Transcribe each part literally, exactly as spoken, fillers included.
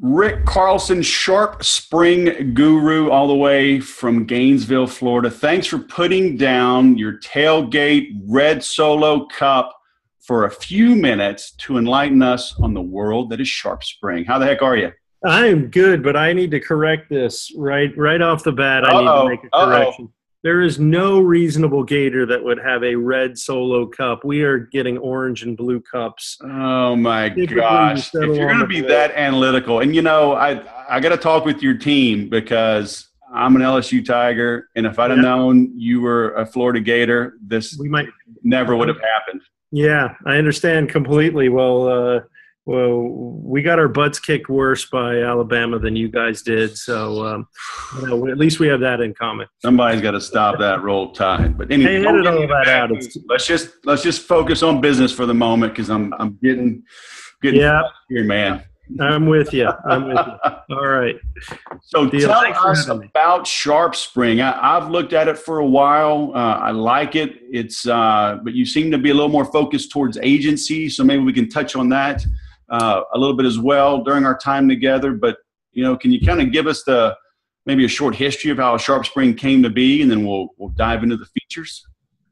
Rick Carlson, SharpSpring guru all the way from Gainesville, Florida. Thanks for putting down your tailgate red Solo cup for a few minutes to enlighten us on the world that is SharpSpring. How the heck are you? I am good, but I need to correct this right right off the bat. I uh-oh, need to make a correction. Uh-oh. There is no reasonable gator that would have a red Solo cup. We are getting orange and blue cups. Oh, my Typically, gosh. You if you're going to be that analytical, and, you know, I I got to talk with your team because I'm an L S U Tiger, and if I'd yeah. have known you were a Florida Gator, this we might, never would have happened. Yeah, I understand completely. Well, uh, well, we got our butts kicked worse by Alabama than you guys did, so um, you know, at least we have that in common. Somebody's got to stop that roll tide. But anyway, hey, edit all that back. out. It's let's just let's just focus on business for the moment because I'm I'm getting getting yeah. here, man. I'm with you. I'm with you. All right. So Deal. tell Thanks us about SharpSpring. I, I've looked at it for a while. Uh, I like it. It's uh, but you seem to be a little more focused towards agency, so maybe we can touch on that uh, a little bit as well during our time together. But you know, can you kind of give us the maybe a short history of how SharpSpring came to be, and then we'll we'll dive into the features.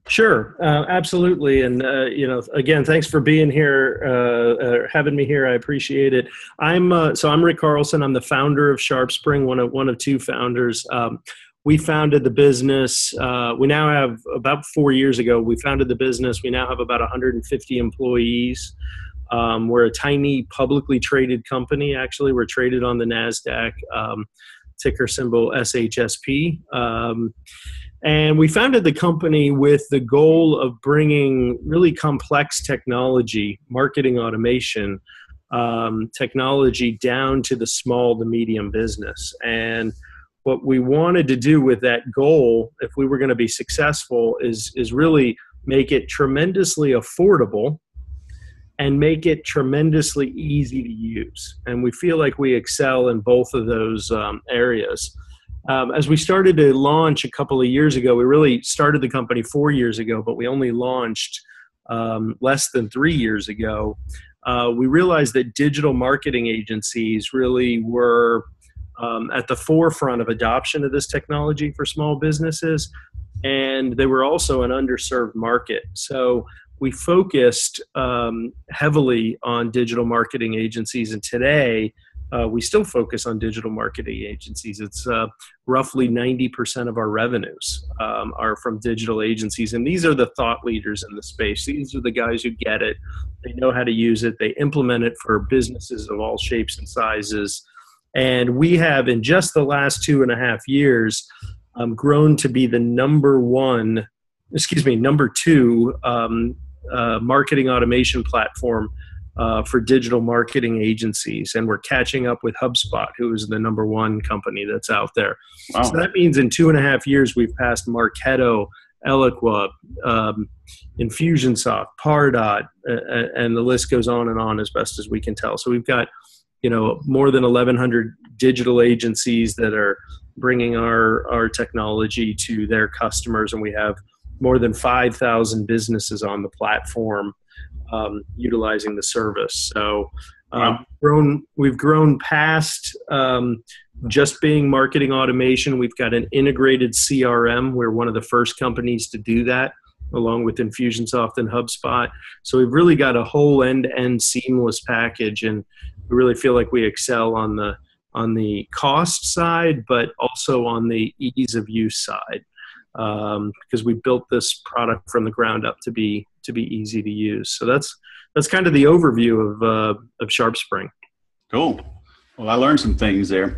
Sure, uh, absolutely, and uh, you know, again, thanks for being here, uh, uh, having me here. I appreciate it. I'm uh, so I'm Rick Carlson. I'm the founder of SharpSpring, one of one of two founders. Um, we founded the business. Uh, we now have about four years ago. We founded the business. We now have about one hundred fifty employees. Um, we're a tiny publicly traded company. Actually, we're traded on the NASDAQ, um, ticker symbol S H S P. Um, And we founded the company with the goal of bringing really complex technology, marketing automation, um, technology down to the small to medium business. And what we wanted to do with that goal, if we were going to be successful, is, is really make it tremendously affordable and make it tremendously easy to use. And we feel like we excel in both of those um, areas. Um, as we started to launch a couple of years ago, we really started the company four years ago, but we only launched um, less than three years ago. Uh, we realized that digital marketing agencies really were um, at the forefront of adoption of this technology for small businesses, and they were also an underserved market. So we focused um, heavily on digital marketing agencies, and today, Uh, we still focus on digital marketing agencies. It's uh, roughly ninety percent of our revenues um, are from digital agencies. And these are the thought leaders in the space. These are the guys who get it. They know how to use it. They implement it for businesses of all shapes and sizes. And we have, in just the last two and a half years, um, grown to be the number one, excuse me, number two um, uh, marketing automation platform Uh, for digital marketing agencies, and we're catching up with HubSpot, who is the number one company that's out there. Wow. So that means in two and a half years, we've passed Marketo, Eloqua, um, Infusionsoft, Pardot, uh, and the list goes on and on as best as we can tell. So we've got, you know, more than eleven hundred digital agencies that are bringing our, our technology to their customers, and we have more than five thousand businesses on the platform Um, utilizing the service. So um, wow. grown, we've grown past um, just being marketing automation. We've got an integrated C R M. We're one of the first companies to do that, along with Infusionsoft and HubSpot. So we've really got a whole end-to-end seamless package, and we really feel like we excel on the, on the cost side, but also on the ease of use side. Um, because we built this product from the ground up to be to be easy to use. So that's that's kind of the overview of uh, of SharpSpring. Cool. Well, I learned some things there.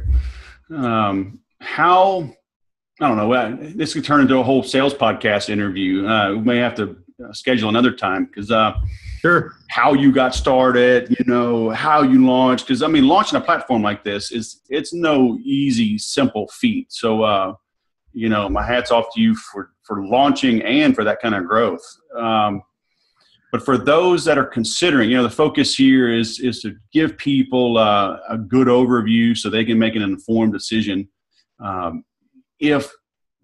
Um, how I don't know. Uh, this could turn into a whole sales podcast interview. Uh, we may have to schedule another time because uh, sure. How you got started, you know, how you launched. Because I mean, launching a platform like this is it's no easy, simple feat. So. Uh, You know, my hat's off to you for, for launching and for that kind of growth. Um, but for those that are considering, you know, the focus here is is to give people uh, a good overview so they can make an informed decision um, if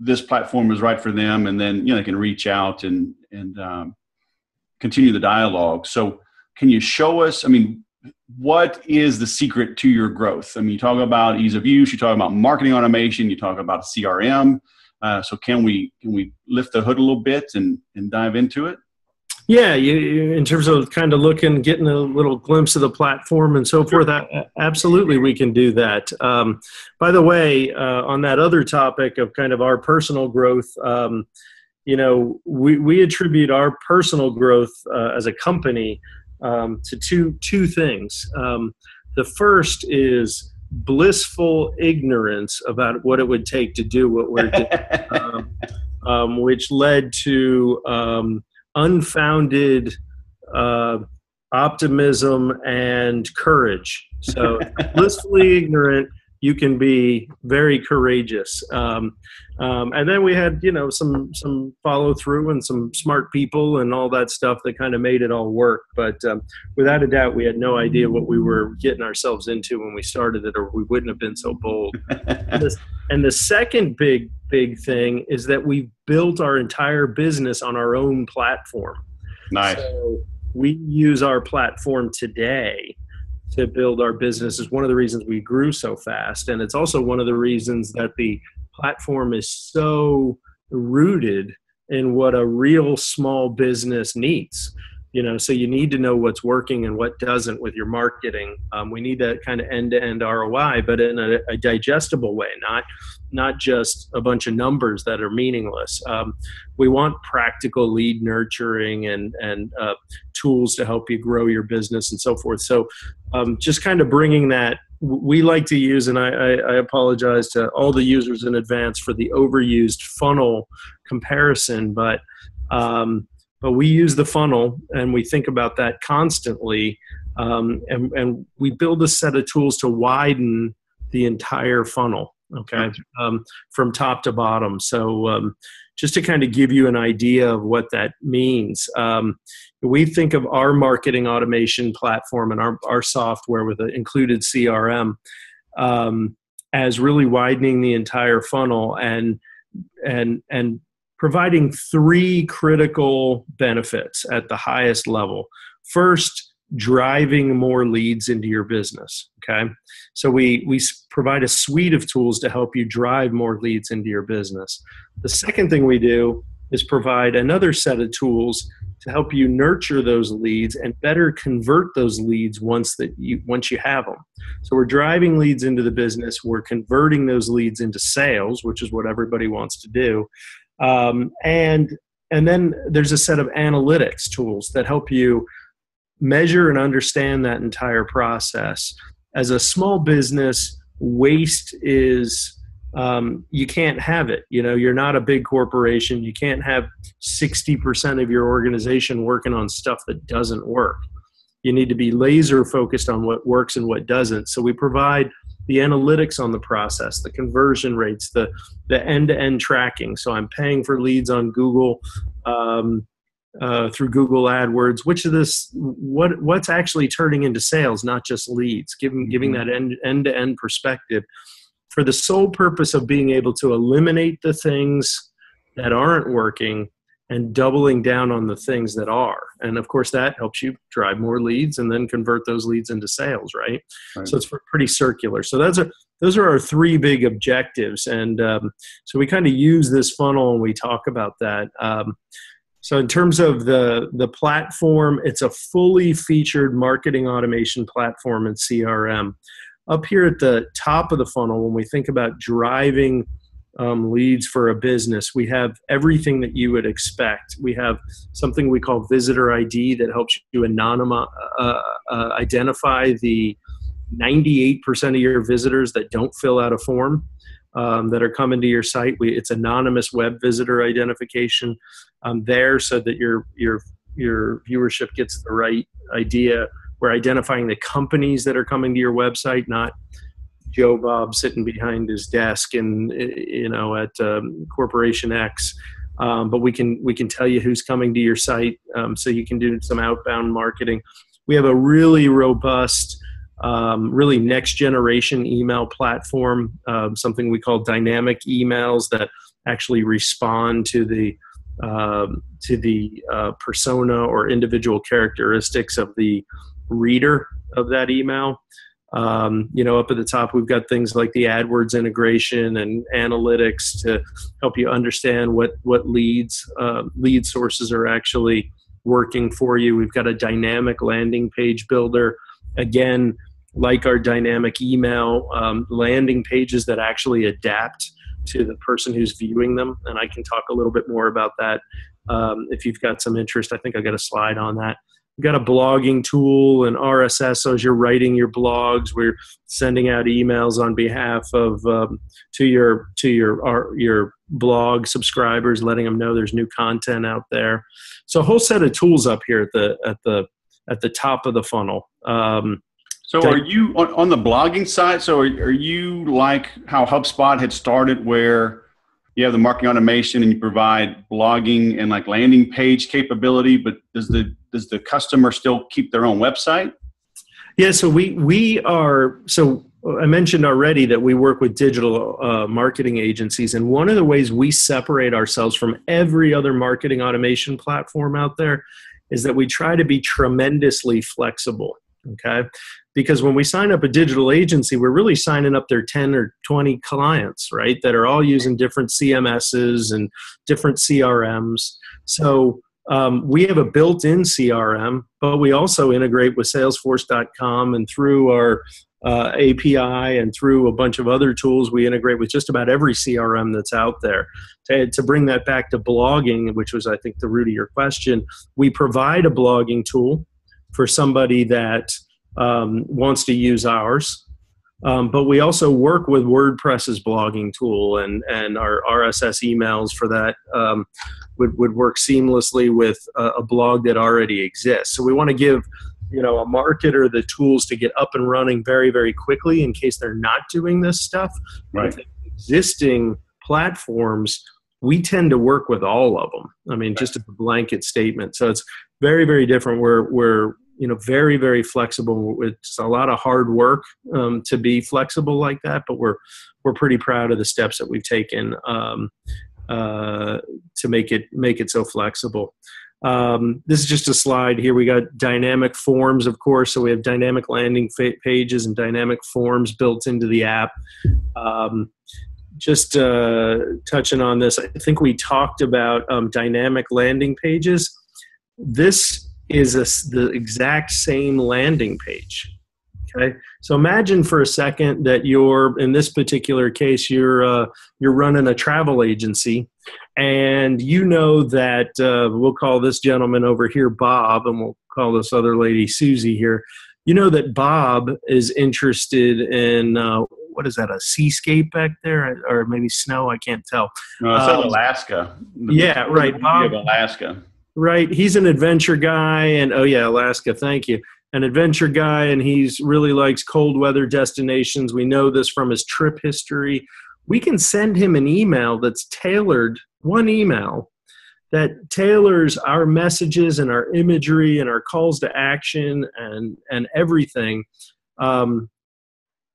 this platform is right for them, and then, you know, they can reach out and, and um, continue the dialogue. So can you show us, I mean, what is the secret to your growth? I mean, you talk about ease of use, you talk about marketing automation, you talk about C R M. Uh, so can we can we lift the hood a little bit and, and dive into it? Yeah, you, you, in terms of kind of looking, getting a little glimpse of the platform and so forth, I, absolutely we can do that. Um, by the way, uh, on that other topic of kind of our personal growth, um, you know, we, we attribute our personal growth uh, as a company um, to two, two things. Um, the first is blissful ignorance about what it would take to do what we're doing, um, um, which led to um, unfounded uh, optimism and courage. So blissfully ignorant, you can be very courageous. Um, um, and then we had, you know, some some follow through and some smart people and all that stuff that kind of made it all work. But um, without a doubt, we had no idea what we were getting ourselves into when we started it, or we wouldn't have been so bold. And, this, and the second big, big thing is that we built our entire business on our own platform. Nice. So we use our platform today to build our business. Is one of the reasons we grew so fast. And it's also one of the reasons that the platform is so rooted in what a real small business needs. You know, so you need to know what's working and what doesn't with your marketing. Um, we need that kind of end-to-end R O I, but in a, a digestible way, not not just a bunch of numbers that are meaningless. Um, we want practical lead nurturing and and uh, tools to help you grow your business and so forth. So, um, just kind of bringing that. We like to use, and I, I apologize to all the users in advance for the overused funnel comparison, but. Um, But we use the funnel, and we think about that constantly, um, and, and we build a set of tools to widen the entire funnel, okay, um, from top to bottom. So um, just to kind of give you an idea of what that means, um, we think of our marketing automation platform and our, our software with an included C R M um, as really widening the entire funnel and and and. providing three critical benefits at the highest level. First, driving more leads into your business, okay? So we, we provide a suite of tools to help you drive more leads into your business. The second thing we do is provide another set of tools to help you nurture those leads and better convert those leads once that you, once you have them. So we're driving leads into the business, we're converting those leads into sales, which is what everybody wants to do. Um, and and then there's a set of analytics tools that help you measure and understand that entire process. As a small business, waste is, um, you can't have it. You know, you're not a big corporation. You can't have sixty percent of your organization working on stuff that doesn't work. You need to be laser focused on what works and what doesn't. So we provide the analytics on the process, the conversion rates, the the end-to-end tracking. So I'm paying for leads on Google um, uh, through Google AdWords. Which of this, what what's actually turning into sales, not just leads? Giving giving that end end-to-end perspective for the sole purpose of being able to eliminate the things that aren't working and doubling down on the things that are. And of course that helps you drive more leads and then convert those leads into sales, right? right. So it's pretty circular. So that's a, those are our three big objectives. And um, so we kind of use this funnel and we talk about that. Um, so in terms of the, the platform, it's a fully featured marketing automation platform and C R M. Up here at the top of the funnel, when we think about driving Um, leads for a business, we have everything that you would expect. We have something we call Visitor I D that helps you anonymize, uh, uh, identify the ninety-eight percent of your visitors that don't fill out a form um, that are coming to your site. We, it's anonymous web visitor identification um, there, so that your your your viewership gets the right idea. We're identifying the companies that are coming to your website, not Joe Bob sitting behind his desk and, you know, at um, Corporation X, um, but we can we can tell you who's coming to your site, um, so you can do some outbound marketing. We have a really robust, um, really next generation email platform, um, something we call dynamic emails that actually respond to the uh, to the uh, persona or individual characteristics of the reader. of that email. Um, you know, up at the top, we've got things like the AdWords integration and analytics to help you understand what, what leads, uh, lead sources are actually working for you. We've got a dynamic landing page builder. Again, like our dynamic email, um, landing pages that actually adapt to the person who's viewing them. And I can talk a little bit more about that um, if you've got some interest. I think I've got a slide on that. We've got a blogging tool and R S S, so as you're writing your blogs, we're sending out emails on behalf of um, to your to your our, your blog subscribers, letting them know there's new content out there. So a whole set of tools up here at the at the at the top of the funnel. Um, so are you on, on the blogging side? So are, are you like how HubSpot had started, where you have the marketing automation and you provide blogging and like landing page capability, but does the does the customer still keep their own website? Yeah, so we we are, so I mentioned already that we work with digital uh, marketing agencies, and one of the ways we separate ourselves from every other marketing automation platform out there is that we try to be tremendously flexible, okay? Because when we sign up a digital agency, we're really signing up their ten or twenty clients, right, that are all using different C M Ses and different C R Ms. So um, we have a built-in C R M, but we also integrate with Salesforce dot com, and through our uh, A P I and through a bunch of other tools, we integrate with just about every C R M that's out there. To, to bring that back to blogging, which was, I think, the root of your question, we provide a blogging tool for somebody that Um, wants to use ours, um, but we also work with WordPress's blogging tool, and and our R S S emails for that um, would would work seamlessly with a, a blog that already exists. So we want to give you know a marketer the tools to get up and running very very quickly in case they're not doing this stuff. Right. With existing platforms, we tend to work with all of them. I mean, right. Just a blanket statement. So it's very very different. We're we're you know, very, very flexible. It's a lot of hard work um, to be flexible like that, but we're we're pretty proud of the steps that we've taken um, uh, to make it make it so flexible. Um, this is just a slide here. We got dynamic forms, of course, so we have dynamic landing fa- pages and dynamic forms built into the app. Um, just uh, touching on this, I think we talked about um, dynamic landing pages. This is a, the exact same landing page, okay? So imagine for a second that you're, in this particular case, you're uh, you're running a travel agency, and you know that, uh, we'll call this gentleman over here Bob, and we'll call this other lady Susie here. You know that Bob is interested in, uh, what is that, a seascape back there? Or maybe snow, I can't tell. No, it's um, in Alaska. Yeah, right. Bob, Alaska. Right. He's an adventure guy. And oh, yeah, Alaska. Thank you. An adventure guy. And he's really likes cold weather destinations. We know this from his trip history. We can send him an email that's tailored, one email that tailors our messages and our imagery and our calls to action and, and everything um,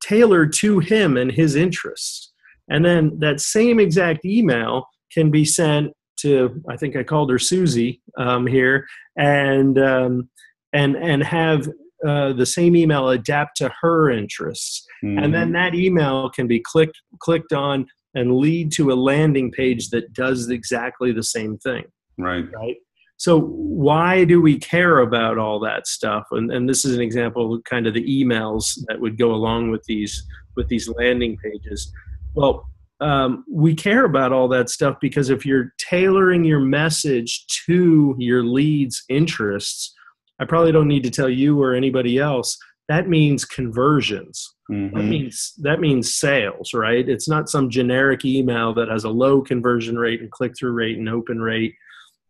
tailored to him and his interests. And then that same exact email can be sent to, I think I called her Susie um, here, and um, and and have uh, the same email adapt to her interests, mm-hmm. and then that email can be clicked clicked on and lead to a landing page that does exactly the same thing. Right. Right. So why do we care about all that stuff? And and this is an example of kind of the emails that would go along with these with these landing pages. Well. Um, we care about all that stuff because if you're tailoring your message to your lead's interests, I probably don't need to tell you or anybody else, that means conversions. Mm-hmm. That means, that means sales, right? It's not some generic email that has a low conversion rate and click-through rate and open rate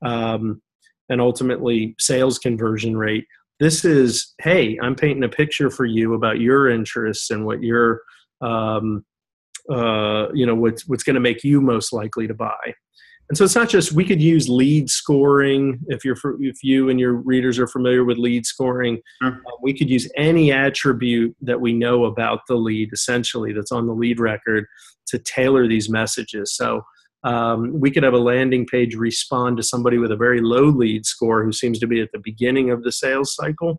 um, and ultimately sales conversion rate. This is, hey, I'm painting a picture for you about your interests and what your um, – Uh, you know, what's, what's going to make you most likely to buy. And so it's not just, we could use lead scoring. If you're, if you and your readers are familiar with lead scoring, uh, we could use any attribute that we know about the lead, essentially, that's on the lead record to tailor these messages. So um, we could have a landing page respond to somebody with a very low lead score who seems to be at the beginning of the sales cycle.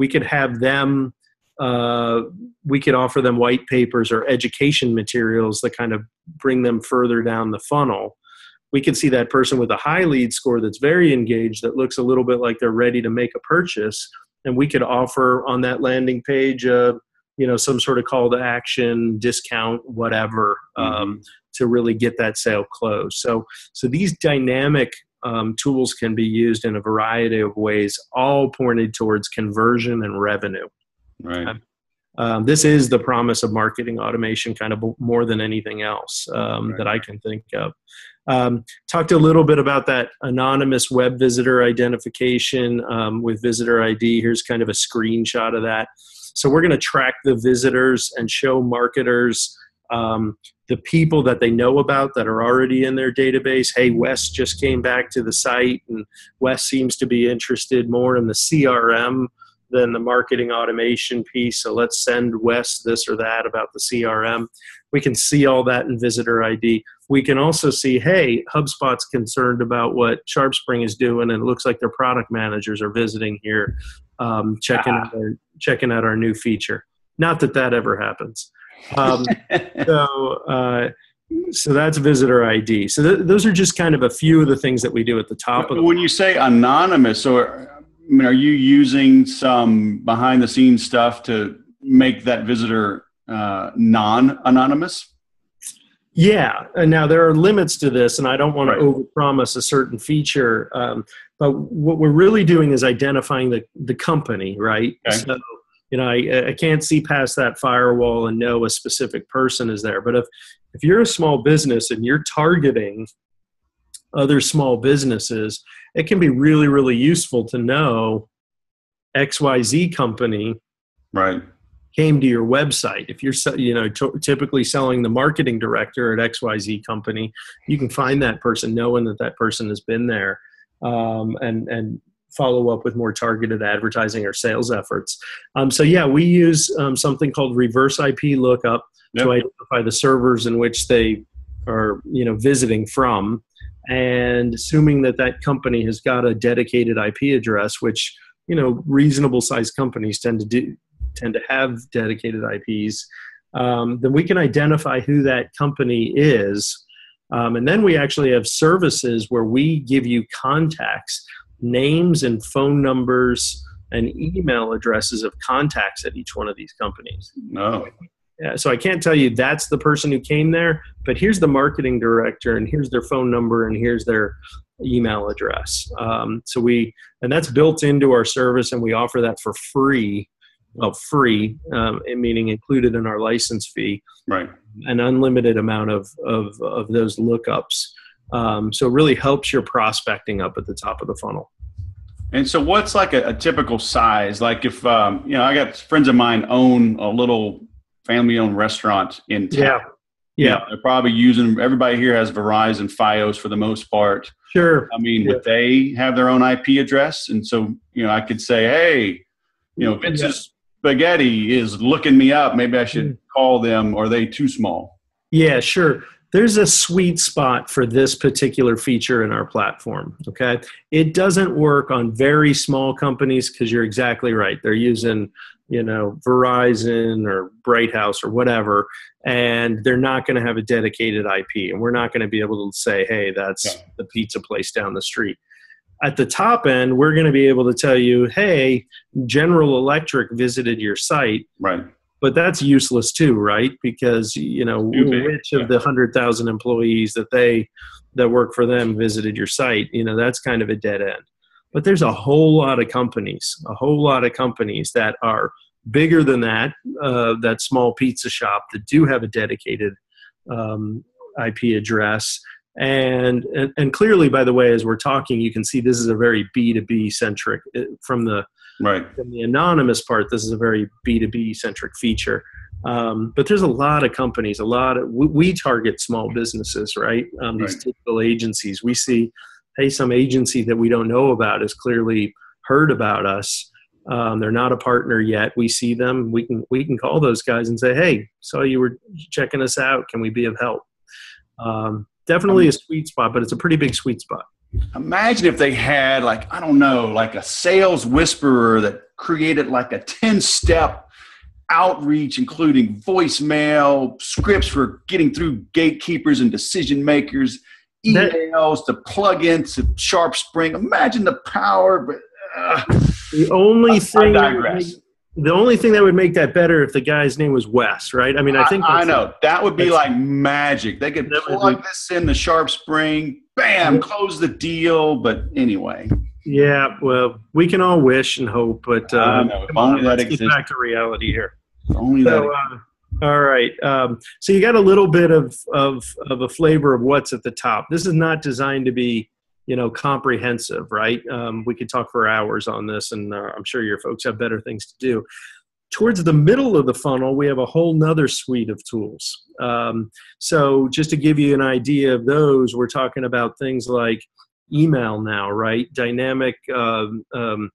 we could have them, uh, we could offer them white papers or education materials that kind of bring them further down the funnel. We can see that person with a high lead score that's very engaged, that looks a little bit like they're ready to make a purchase. And we could offer on that landing page, uh, you know, some sort of call to action, discount, whatever, um, mm-hmm. to really get that sale closed. So, so these dynamic um, tools can be used in a variety of ways, all pointed towards conversion and revenue. Right. Um, um, this is the promise of marketing automation, kind of more than anything else um, right. that I can think of. Um, talked a little bit about that anonymous web visitor identification um, with Visitor I D. Here's kind of a screenshot of that. So we're going to track the visitors and show marketers um, the people that they know about that are already in their database. Hey, Wes just came back to the site, and Wes seems to be interested more in the C R M than the marketing automation piece. So let's send Wes this or that about the C R M. We can see all that in Visitor I D. We can also see, hey, HubSpot's concerned about what SharpSpring is doing, and it looks like their product managers are visiting here, um, checking, ah. out our, checking out our new feature. Not that that ever happens. Um, so, uh, so that's Visitor I D. So th- those are just kind of a few of the things that we do at the top. Of When you say anonymous, or... I mean, are you using some behind the scenes stuff to make that visitor uh, non-anonymous? Yeah. And now there are limits to this, and I don't want right. to overpromise a certain feature. Um, but what we're really doing is identifying the, the company, right? Okay. So, you know, I, I can't see past that firewall and know a specific person is there. But if, if you're a small business and you're targeting other small businesses, it can be really, really useful to know X Y Z company right. came to your website. If you're you know, t- typically selling the marketing director at X Y Z company, you can find that person knowing that that person has been there um, and, and follow up with more targeted advertising or sales efforts. Um, so yeah, we use um, something called reverse I P lookup yep. to identify the servers in which they are you know visiting from. And assuming that that company has got a dedicated I P address, which, you know, reasonable sized companies tend to do, tend to have dedicated I Ps, um, then we can identify who that company is. Um, and then we actually have services where we give you contacts, names and phone numbers and email addresses of contacts at each one of these companies. No. Yeah, so I can't tell you that's the person who came there, but here's the marketing director, and here's their phone number, and here's their email address. Um, so we, and that's built into our service, and we offer that for free, well, free, um, meaning included in our license fee, right? An unlimited amount of of of those lookups. Um, so it really helps your prospecting up at the top of the funnel. And so, what's like a, a typical size? Like if um, you know, I got friends of mine own a little family-owned restaurant in town. Yeah, yeah. You know, they're probably using, everybody here has Verizon Fios for the most part. Sure. I mean, yeah. But they have their own I P address. And so, you know, I could say, hey, you know, Vince's yeah. Spaghetti is looking me up. Maybe I should mm-hmm. call them. Are they too small? Yeah, sure. There's a sweet spot for this particular feature in our platform, okay? It doesn't work on very small companies because you're exactly right. They're using, you know, Verizon or Bright House or whatever, and they're not going to have a dedicated I P, and we're not going to be able to say, hey, that's yeah. the pizza place down the street. At the top end, we're going to be able to tell you, hey, General Electric visited your site. Right. But that's useless too, right? Because, you know, which of the one hundred thousand employees that they that work for them visited your site? You know, that's kind of a dead end. But there's a whole lot of companies, a whole lot of companies that are bigger than that, uh, that small pizza shop that do have a dedicated um, I P address. And, and and clearly, by the way, as we're talking, you can see this is a very B two B centric from the right. From the anonymous part, this is a very B two B centric feature. Um, but there's a lot of companies, a lot of, we, we target small businesses, right? Um, these right. typical agencies. We see, hey, some agency that we don't know about has clearly heard about us. Um, they're not a partner yet. We see them. We can, we can call those guys and say, hey, saw you were checking us out. Can we be of help? Um, definitely a sweet spot, but it's a pretty big sweet spot. Imagine if they had, like, I don't know, like a sales whisperer that created like a ten-step outreach, including voicemail, scripts for getting through gatekeepers and decision makers, emails to plug into SharpSpring. Imagine the power. But, uh, the only I, thing I digress. The only thing that would make that better if the guy's name was Wes, right? I mean, I think I, I know like, that would be like magic. They could plug be, this in the SharpSpring, bam, close the deal. But anyway, yeah, well, we can all wish and hope, but uh, know, come on, let's get back to reality here. If only so, that. Uh, all right, um, so you got a little bit of, of of a flavor of what's at the top. This is not designed to be, you know, comprehensive, right? Um, we could talk for hours on this, and uh, I'm sure your folks have better things to do. Towards the middle of the funnel, we have a whole nother suite of tools. Um, so just to give you an idea of those, we're talking about things like email now, right? Dynamic, um, um,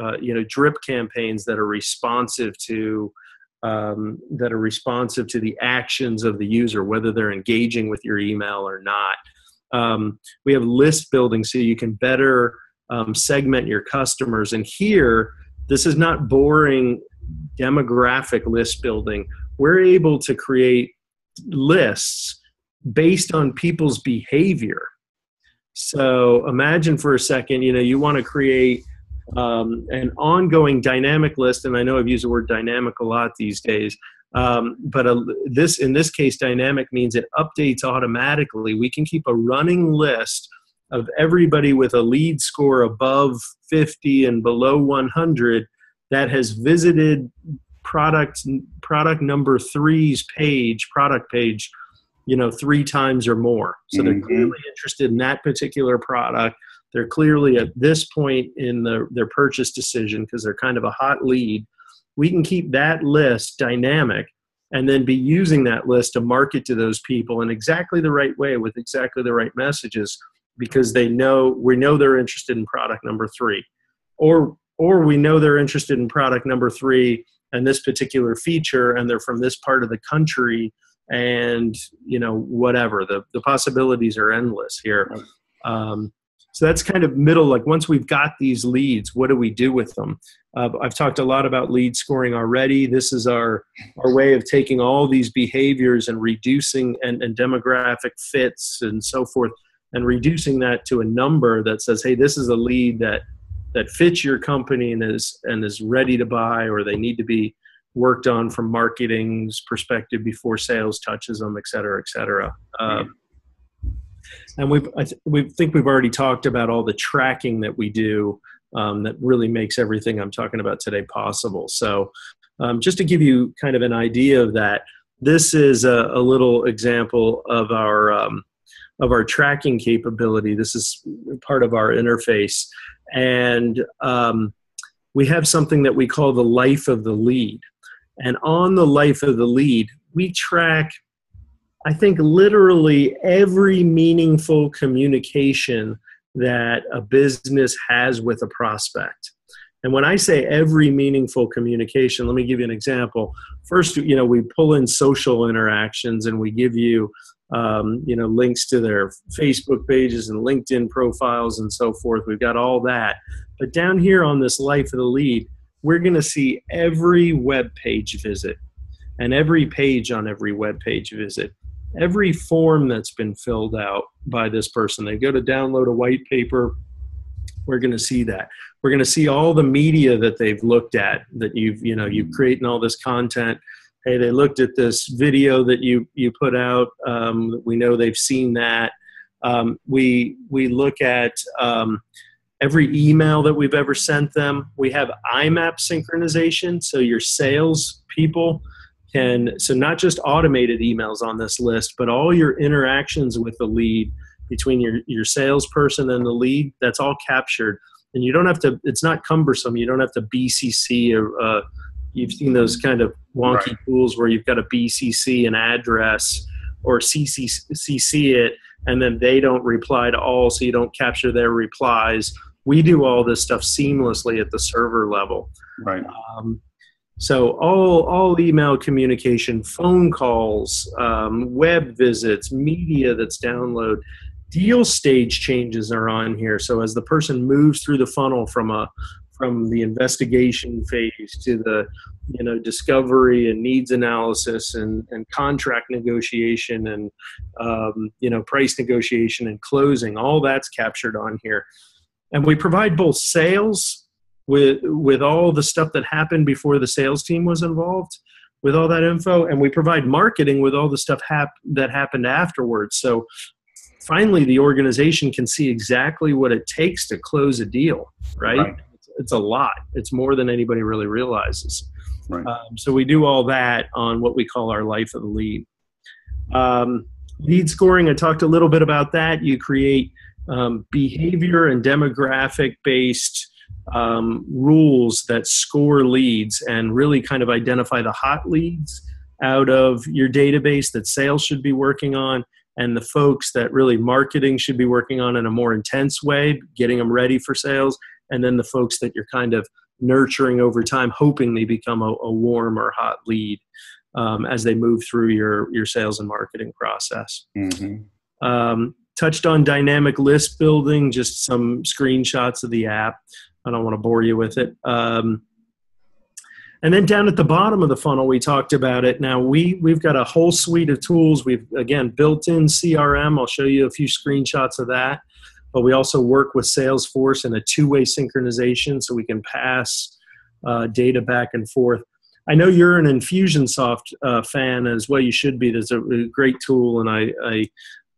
uh, you know, drip campaigns that are responsive to um, that are responsive to the actions of the user, whether they're engaging with your email or not. Um, we have list building so you can better um, segment your customers. And here, this is not boring demographic list building. We're able to create lists based on people's behavior. So imagine for a second, you know, you want to create um, an ongoing dynamic list. And I know I've used the word dynamic a lot these days. Um, but a, this, in this case, dynamic means it updates automatically. We can keep a running list of everybody with a lead score above fifty and below one hundred that has visited product, product number three's page, product page, you know, three times or more. So mm-hmm. They're clearly interested in that particular product. They're clearly at this point in the, their purchase decision because they're kind of a hot lead. We can keep that list dynamic and then be using that list to market to those people in exactly the right way with exactly the right messages because they know, we know they're interested in product number three, or, or we know they're interested in product number three and this particular feature, and they're from this part of the country and, you know, whatever. The, the possibilities are endless here. Um, So that's kind of middle, like once we've got these leads, what do we do with them? Uh, I've talked a lot about lead scoring already. This is our, our way of taking all these behaviors and reducing and, and demographic fits and so forth, and reducing that to a number that says, hey, this is a lead that, that fits your company and is, and is ready to buy, or they need to be worked on from marketing's perspective before sales touches them, et cetera, et cetera. Uh, And we've, I th- we think we've already talked about all the tracking that we do um, that really makes everything I'm talking about today possible. So um, just to give you kind of an idea of that, this is a, a little example of our, um, of our tracking capability. This is part of our interface. And um, we have something that we call the life of the lead. And on the life of the lead, we track, I think, literally every meaningful communication that a business has with a prospect. And when I say every meaningful communication, let me give you an example. First, you know, we pull in social interactions and we give you, um, you know, links to their Facebook pages and LinkedIn profiles and so forth. We've got all that. But down here on this life of the lead, we're going to see every web page visit and every page on every web page visit. Every form that's been filled out by this person, they go to download a white paper, we're going to see that. We're going to see all the media that they've looked at, that you've, you know, you've creating all this content. Hey, they looked at this video that you, you put out. Um, we know they've seen that. Um, we, we look at um, every email that we've ever sent them. We have I MAP synchronization. So your sales people, and so not just automated emails on this list, but all your interactions with the lead between your, your salesperson and the lead, that's all captured. And you don't have to, it's not cumbersome. You don't have to B C C or uh, you've seen those kind of wonky right. tools where you've got to B C C an address or C C C it, and then they don't reply to all, so you don't capture their replies. We do all this stuff seamlessly at the server level. Right. Um, So all all email communication, phone calls, um, web visits, media that's download, Deal stage changes are on here. So as the person moves through the funnel from a from the investigation phase to the you know discovery and needs analysis and, and contract negotiation and um, you know price negotiation and closing, all that's captured on here. And we provide both sales with with all the stuff that happened before the sales team was involved with all that info, and we provide marketing with all the stuff hap- that happened afterwards. So finally, the organization can see exactly what it takes to close a deal, right? right. It's a lot. It's more than anybody really realizes. Right. Um, so we do all that on what we call our life of the lead. Um, lead scoring, I talked a little bit about that. You create um, behavior and demographic-based um, rules that score leads and really kind of identify the hot leads out of your database that sales should be working on, and the folks that really marketing should be working on in a more intense way, getting them ready for sales, and then the folks that you're kind of nurturing over time, hoping they become a, a warm or hot lead um, as they move through your, your sales and marketing process. Mm-hmm. Um, touched on dynamic list building, just some screenshots of the app. I don't want to bore you with it. Um, And then down at the bottom of the funnel, we talked about it. Now, we, we've got a whole suite of tools. We've, again, built in C R M. I'll show you a few screenshots of that. But we also work with Salesforce in a two-way synchronization so we can pass uh, data back and forth. I know you're an Infusionsoft uh, fan as well. You should be. That's a great tool, and I, I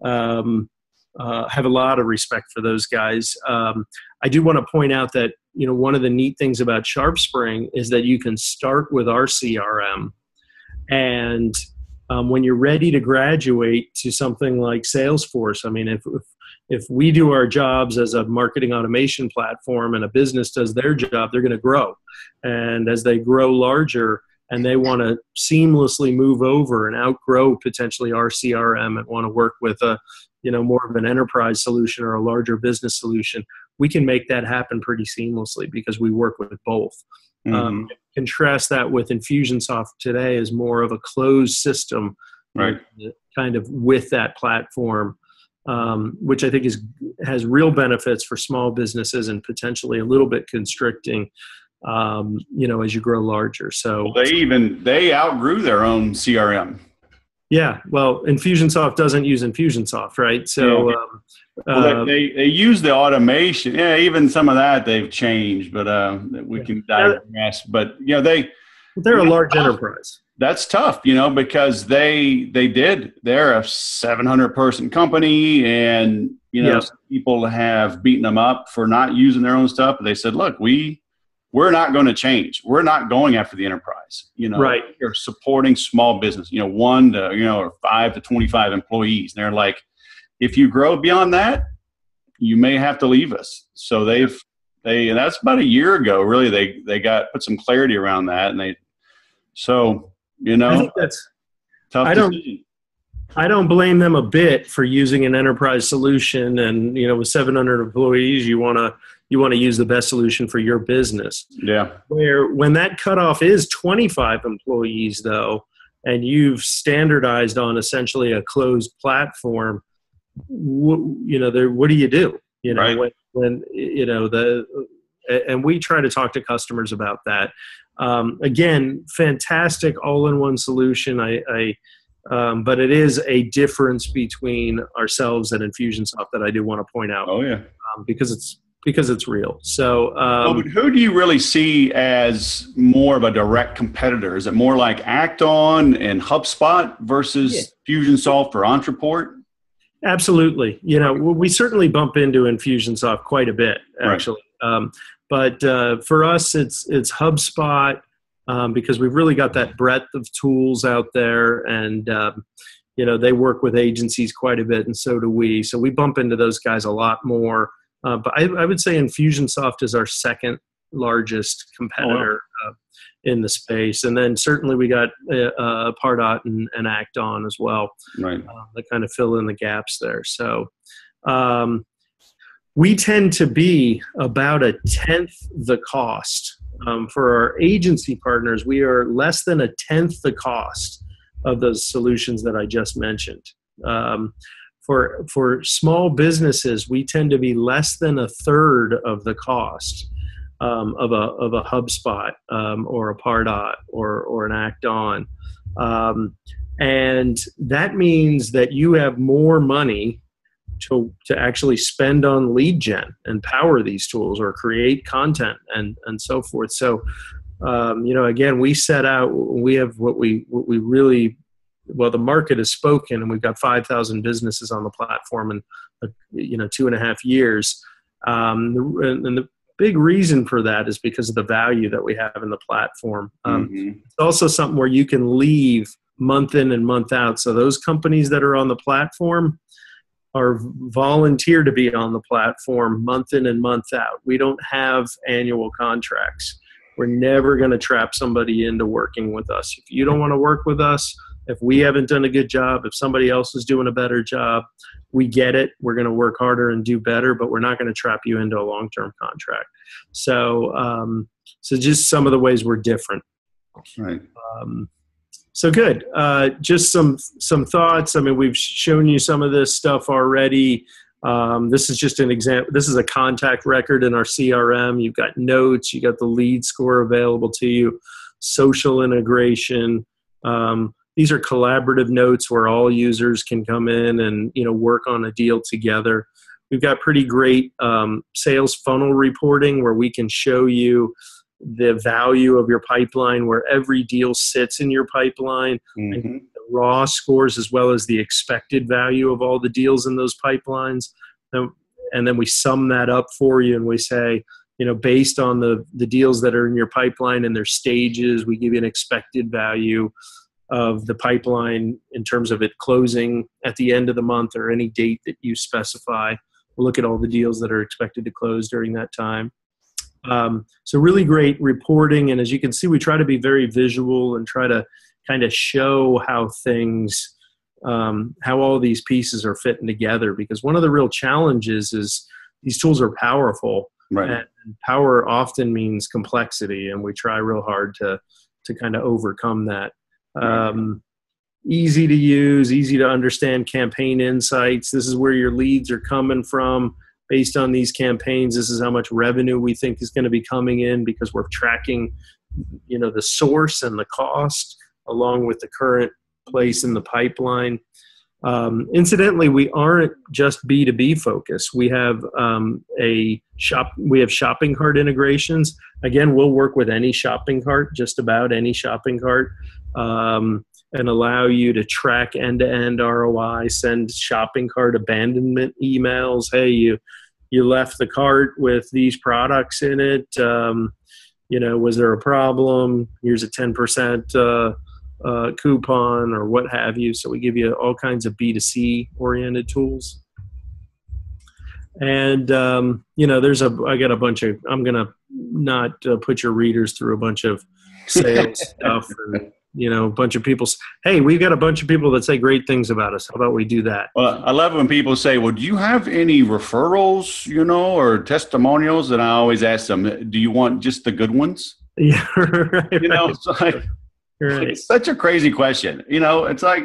um, uh, have a lot of respect for those guys. Um, I do want to point out that You know, one of the neat things about SharpSpring is that you can start with our C R M. And um, when you're ready to graduate to something like Salesforce, I mean, if, if if we do our jobs as a marketing automation platform and a business does their job, they're going to grow. And as they grow larger and they want to seamlessly move over and outgrow potentially our C R M and want to work with a, you know, more of an enterprise solution or a larger business solution, we can make that happen pretty seamlessly because we work with both. Mm-hmm. Um, contrast that with Infusionsoft today is more of a closed system, right? Kind of with that platform, um, which I think is has real benefits for small businesses and potentially a little bit constricting, um, you know, as you grow larger. So well, they even they outgrew their own C R M. Yeah, well, Infusionsoft doesn't use Infusionsoft, right? So, yeah. um, well, uh, they they use the automation. Yeah, even some of that they've changed, but uh, we yeah. can digress. But you know, they they're a large tough. enterprise. That's tough, you know, because they they did. They're a seven hundred person company, and you know, yeah. some people have beaten them up for not using their own stuff. But they said, look, we. We're not going to change. We're not going after the enterprise. You know, right. We're supporting small business, you know, one to, you know, or five to twenty-five employees. And they're like, if you grow beyond that, you may have to leave us. So they've, they, and that's about a year ago, really, they, they got, put some clarity around that. And they, so, you know, I think that's tough I don't, decision. I don't blame them a bit for using an enterprise solution. And, you know, with seven hundred employees, you want to, You want to use the best solution for your business. Yeah. Where when that cutoff is twenty-five employees, though, and you've standardized on essentially a closed platform, wh- you know, there. What do you do? You know, right. when, when you know the, and we try to talk to customers about that. Um, again, fantastic all-in-one solution. I. I Um, but it is a difference between ourselves and Infusionsoft that I do want to point out. Oh yeah. Um, because it's. Because it's real. So, um, oh, but who do you really see as more of a direct competitor? Is it more like Act-On and HubSpot versus yeah. Infusionsoft or Entreport? Absolutely. You know, we certainly bump into Infusionsoft quite a bit, actually. Right. Um, but uh, for us, it's it's HubSpot um, because we've really got that breadth of tools out there, and um, you know, they work with agencies quite a bit, and so do we. So we bump into those guys a lot more. Uh, but I, I would say Infusionsoft is our second largest competitor oh, wow. uh, in the space. And then certainly we got uh, uh, Pardot and, and Act-On as well. Right. Uh, that kind of fill in the gaps there. So um, we tend to be about a tenth the cost. Um, for our agency partners, we are less than a tenth the cost of those solutions that I just mentioned. Um, for for small businesses, we tend to be less than a third of the cost um, of a of a HubSpot um, or a Pardot or or an Act-On, um, and that means that you have more money to to actually spend on lead gen and power these tools or create content and and so forth. So, um, you know, again, we set out. We have what we what we really. Well, the market has spoken, and we've got five thousand businesses on the platform in uh, you know two and a half years. Um, the, and the big reason for that is because of the value that we have in the platform. Um, mm-hmm. It's also something where you can leave month in and month out. So those companies that are on the platform are volunteer to be on the platform month in and month out. We don't have annual contracts. We're never going to trap somebody into working with us. If you don't want to work with us, if we haven't done a good job, if somebody else is doing a better job, we get it. We're going to work harder and do better, but we're not going to trap you into a long-term contract. So, um, so just some of the ways we're different. Right. Um, so good. Uh, just some some thoughts. I mean, we've shown you some of this stuff already. Um, this is just an example. This is a contact record in our C R M. You've got notes. You got the lead score available to you. Social integration. Um, These are collaborative notes where all users can come in and, you know, work on a deal together. We've got pretty great um, sales funnel reporting where we can show you the value of your pipeline, where every deal sits in your pipeline, mm-hmm. and the raw scores as well as the expected value of all the deals in those pipelines. And, and then we sum that up for you and we say, you know, based on the, the deals that are in your pipeline and their stages, we give you an expected value of the pipeline in terms of it closing at the end of the month or any date that you specify. We'll look at all the deals that are expected to close during that time. Um, so really great reporting. And as you can see, we try to be very visual and try to kind of show how things, um, how all these pieces are fitting together. Because one of the real challenges is these tools are powerful. Right. And power often means complexity. And we try real hard to, to kind of overcome that. Um, easy to use, easy to understand campaign insights. This is where your leads are coming from. Based on these campaigns, this is how much revenue we think is going to be coming in because we're tracking, you know, the source and the cost along with the current place in the pipeline. Um, incidentally, we aren't just B two B focused. We have um, a shop. We have shopping cart integrations. Again, we'll work with any shopping cart, just about any shopping cart, um, and allow you to track end-to-end R O I. Send shopping cart abandonment emails. Hey, you you left the cart with these products in it. Um, you know, was there a problem? Here's a ten percent. Uh, Uh, coupon or what have you. So we give you all kinds of B two C oriented tools. And, um, you know, there's a, I got a bunch of, I'm going to not uh, put your readers through a bunch of sales stuff, and, you know, a bunch of people. Hey, we've got a bunch of people that say great things about us. How about we do that? Well, I love when people say, well, do you have any referrals, you know, or testimonials? And I always ask them, do you want just the good ones? Yeah. Right, you know, right. It's like, right. It's such a crazy question. You know, it's like,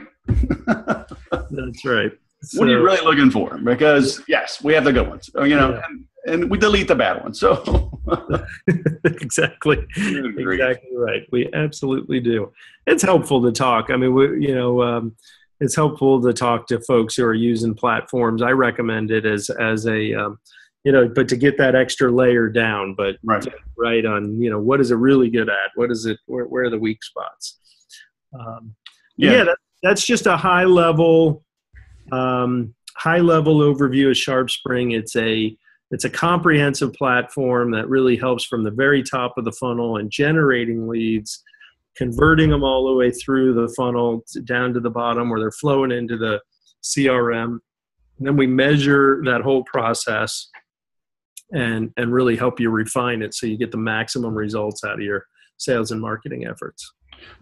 that's right. So, what are you really looking for? Because yes, we have the good ones, you know, yeah. and, and we delete the bad ones. So exactly, exactly right. We absolutely do. It's helpful to talk. I mean, we, you know, um, it's helpful to talk to folks who are using platforms. I recommend it as, as a, um, you know, but to get that extra layer down, but right, right on, you know, what is it really good at? What is it? Where, where are the weak spots? Um, yeah, yeah that, that's just a high level, um, high level overview of SharpSpring. It's a it's a comprehensive platform that really helps from the very top of the funnel and generating leads, converting them all the way through the funnel to, down to the bottom where they're flowing into the C R M, and then we measure that whole process. And, and really help you refine it so you get the maximum results out of your sales and marketing efforts.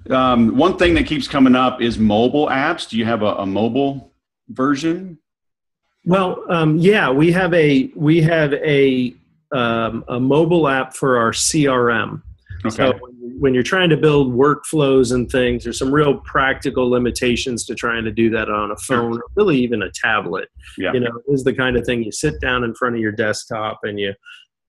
Um, one thing that keeps coming up is mobile apps. Do you have a, a mobile version? Well, um, yeah, we have a we have a um, a mobile app for our C R M. Okay. So when when you're trying to build workflows and things, there's some real practical limitations to trying to do that on a phone, or really even a tablet. Yeah. You know, it is the kind of thing you sit down in front of your desktop and you,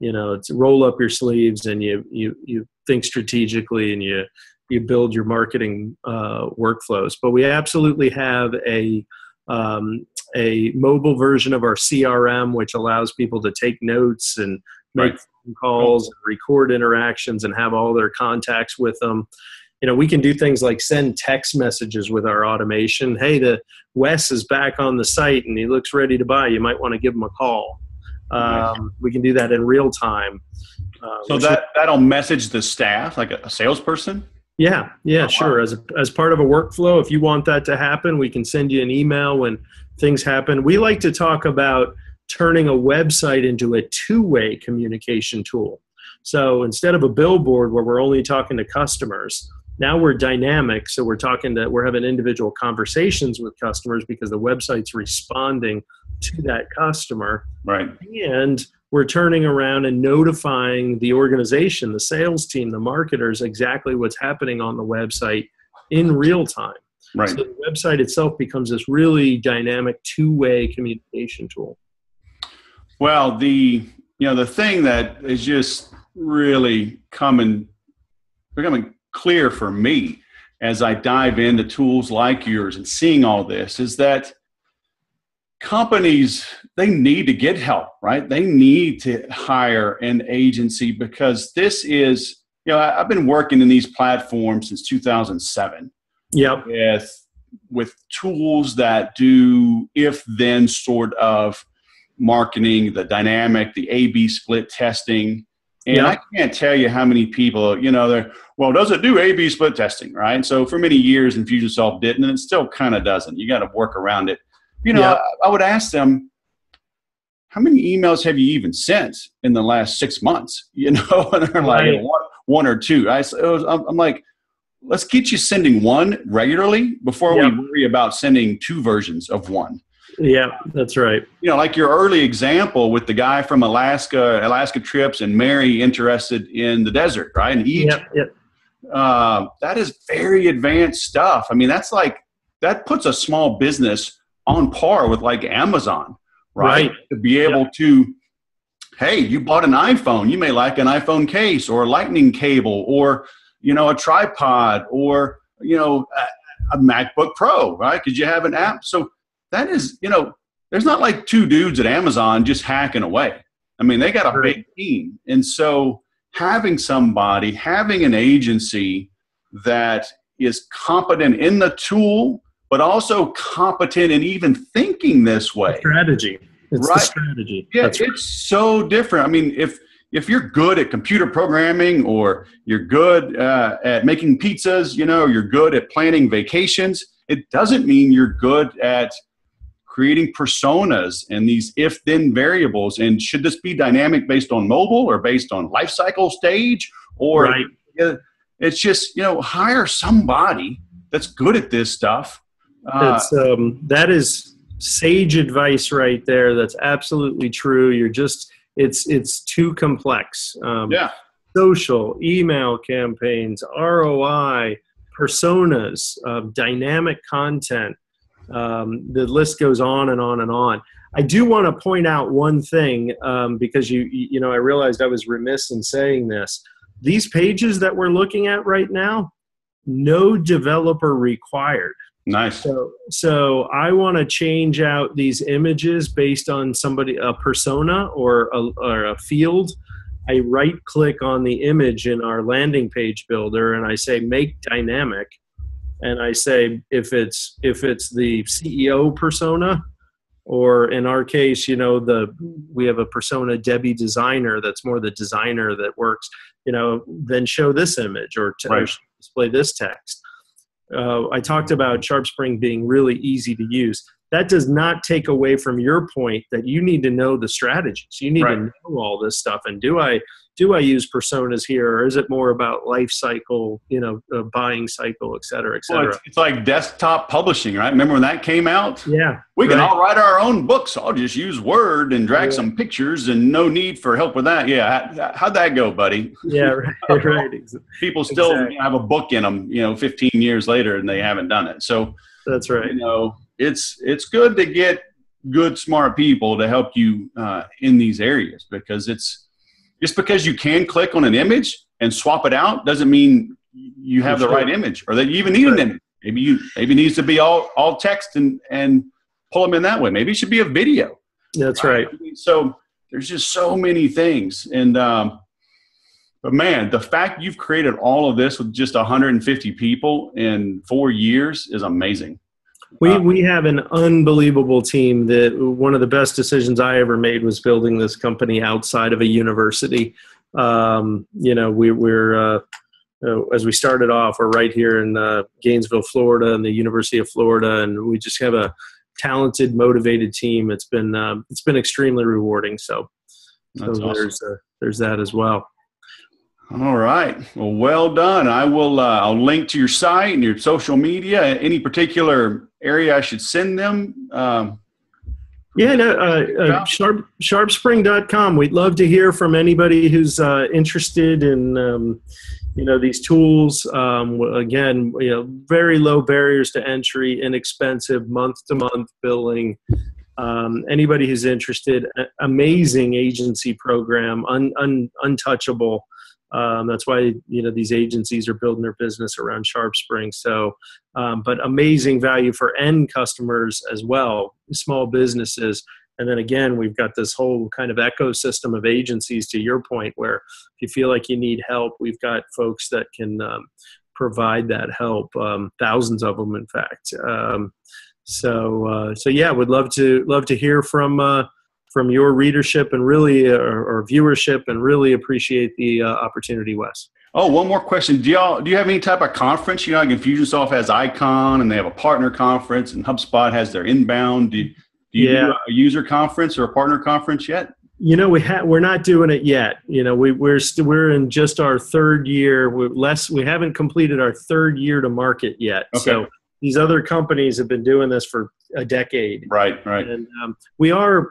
you know, it's roll up your sleeves and you, you, you think strategically and you, you build your marketing uh, workflows. But we absolutely have a, um, a mobile version of our C R M, which allows people to take notes and make phone calls and record interactions and have all their contacts with them. You know, we can do things like send text messages with our automation. Hey, the Wes is back on the site and he looks ready to buy. You might want to give him a call. Um, we can do that in real time. Uh, so that, that'll message the staff, like a salesperson? Yeah, yeah, oh, sure. Wow. As a, as part of a workflow, if you want that to happen, we can send you an email when things happen. We like to talk about turning a website into a two-way communication tool. So instead of a billboard where we're only talking to customers, now we're dynamic. So we're talking to, we're having individual conversations with customers because the website's responding to that customer. Right. And we're turning around and notifying the organization, the sales team, the marketers, exactly what's happening on the website in real time. Right. So the website itself becomes this really dynamic two-way communication tool. Well, the, you know, the thing that is just really coming, becoming clear for me as I dive into tools like yours and seeing all this is that companies, they need to get help, right? They need to hire an agency because this is, you know, I've been working in these platforms since two thousand seven. Yep. With, with tools that do if-then sort of marketing, the dynamic, the A B split testing. And yeah. I can't tell you how many people, you know, they're, well, does it do A B split testing, right? So for many years, Infusionsoft didn't, and it still kind of doesn't. You got to work around it. You know, yeah. I, I would ask them, how many emails have you even sent in the last six months? You know, and they're right. like one, one or two. I, I'm like, let's get you sending one regularly before yeah. we worry about sending two versions of one. Yeah, that's right. You know, like your early example with the guy from Alaska, Alaska trips, and Mary interested in the desert, right? And Egypt. Yep, yep. Uh, that is very advanced stuff. I mean, that's like, that puts a small business on par with like Amazon, right? right. To be able yep. to, hey, you bought an iPhone. You may like an iPhone case or a lightning cable or, you know, a tripod or, you know, a, a MacBook Pro, right? Because you have an app. So that is, you know, there's not like two dudes at Amazon just hacking away. I mean, they got a big team. And so having somebody, having an agency that is competent in the tool, but also competent in even thinking this way. The strategy. It's right? the strategy. Yeah, That's it's right. so different. I mean, if if you're good at computer programming or you're good uh, at making pizzas, you know, you're good at planning vacations, it doesn't mean you're good at creating personas and these if-then variables. And should this be dynamic based on mobile or based on life cycle stage? Or right. it's just, you know, hire somebody that's good at this stuff. Uh, it's, um, that is sage advice right there. That's absolutely true. You're just, it's, it's too complex. Um, yeah. Social, email campaigns, R O I, personas, uh, dynamic content. Um, the list goes on and on and on. I do want to point out one thing um, because you, you know, I realized I was remiss in saying this. These pages that we're looking at right now, no developer required. Nice. So, so I want to change out these images based on somebody, a persona or a, or a field. I right click on the image in our landing page builder and I say, make dynamic. And I say, if it's if it's the C E O persona, or in our case, you know, the we have a persona, Debbie designer, that's more the designer that works, you know, then show this image or, t- right. or display this text. Uh, I talked about SharpSpring being really easy to use. that does not take away from your point that you need to know the strategies. You need right. to know all this stuff. And do I do I use personas here, or is it more about life cycle, you know, uh, buying cycle, et cetera, et cetera? Well, it's, it's like desktop publishing, right? Remember when that came out? Yeah. We can right. all write our own books. I'll just use Word and drag yeah. some pictures and no need for help with that. Yeah. How'd that go, buddy? Yeah, right. right. People still exactly. have a book in them, you know, fifteen years later, and they haven't done it. So that's right. You know, it's, it's good to get good, smart people to help you uh, in these areas, because it's, just because you can click on an image and swap it out doesn't mean you have the right image, or that you even need an image. Maybe you maybe it needs to be all, all text and, and pull them in that way. Maybe it should be a video. That's right. right. So there's just so many things. And, um, but man, the fact you've created all of this with just one hundred fifty people in four years is amazing. We we have an unbelievable team. That one of the best decisions I ever made was building this company outside of a university. Um, you know, we, we're uh, uh, as we started off, we're right here in uh, Gainesville, Florida, and the University of Florida, and we just have a talented, motivated team. It's been uh, it's been extremely rewarding. So, so awesome. there's uh, there's that as well. All right. Well, well done. I will uh, I'll link to your site and your social media. Any particular area I should send them? Um, yeah, no, uh, uh, sharp, sharp spring dot com. We'd love to hear from anybody who's uh, interested in, um, you know, these tools. Um, again, you know, very low barriers to entry, inexpensive month-to-month billing. Um, anybody who's interested, amazing agency program, un, un, untouchable. Um, that's why, you know, these agencies are building their business around SharpSpring. So, um, but amazing value for end customers as well, small businesses. And then again, we've got this whole kind of ecosystem of agencies, to your point, where if you feel like you need help, we've got folks that can um, provide that help, um, thousands of them, in fact. Um, so, uh, so yeah, would love to love to hear from uh, from your readership and really, uh, or viewership, and really appreciate the uh, opportunity, Wes. Oh, one more question. Do y'all, do you have any type of conference? You know, like Infusionsoft has Icon, and they have a partner conference, and HubSpot has their Inbound. Do, do you yeah. do a user conference or a partner conference yet? You know, we ha- we're not doing it yet. You know, we, we're st- we're in just our third year. We're less, we haven't completed our third year to market yet. Okay. So these other companies have been doing this for a decade. Right, right. And um, we are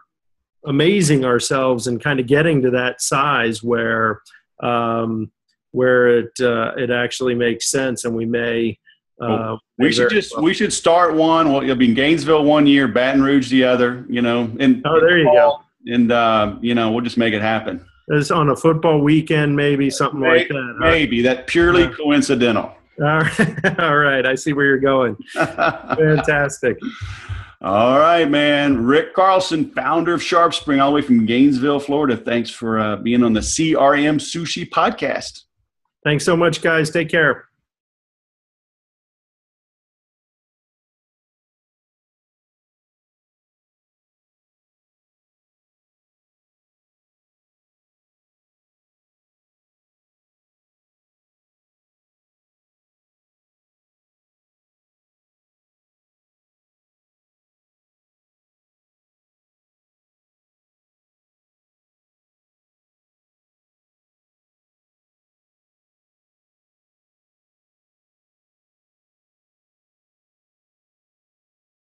amazing ourselves and kind of getting to that size where um, where it uh, it actually makes sense, and we may uh, well, we should just well. we should start one. Well, you'll be in Gainesville one year, Baton Rouge the other. You know, and oh, there you go. And uh, you know, we'll just make it happen. It's on a football weekend, maybe something maybe, like that. Huh? Maybe that purely yeah. coincidental. All right, all right. I see where you're going. Fantastic. All right, man. Rick Carlson, founder of SharpSpring, all the way from Gainesville, Florida. Thanks for uh, being on the C R M Sushi Podcast. Thanks so much, guys. Take care.